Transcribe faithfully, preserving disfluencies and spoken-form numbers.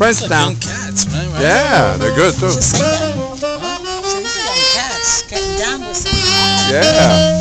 French like now. Young cats, man. Right? Yeah, they're good too. Just, uh, so these are young cats getting down with some. Yeah.